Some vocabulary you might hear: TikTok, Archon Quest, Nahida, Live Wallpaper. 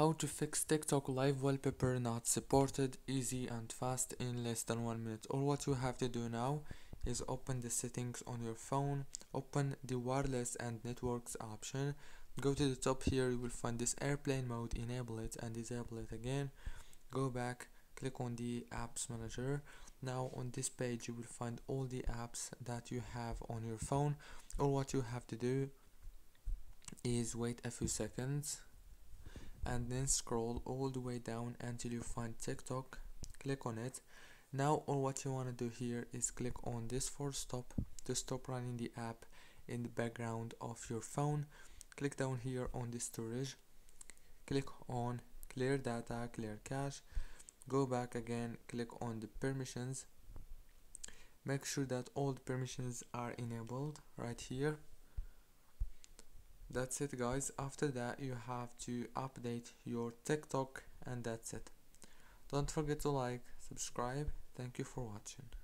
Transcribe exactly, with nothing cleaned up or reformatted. How to fix TikTok live wallpaper not supported, easy and fast in less than one minute. All what you have to do now is open the settings on your phone, open the wireless and networks option, go to the top. Here you will find this airplane mode, enable it and disable it again. Go back, click on the apps manager. Now on this page you will find all the apps that you have on your phone. All what you have to do is wait a few seconds and then scroll all the way down until you find TikTok. Click on it. Now all what you want to do here is click on this for stop to stop running the app in the background of your phone. Click down here on the storage, click on clear data, clear cache. Go back again, click on the permissions, make sure that all the permissions are enabled right here. That's it guys. After that you have to update your TikTok and that's it. Don't forget to like, subscribe. Thank you for watching.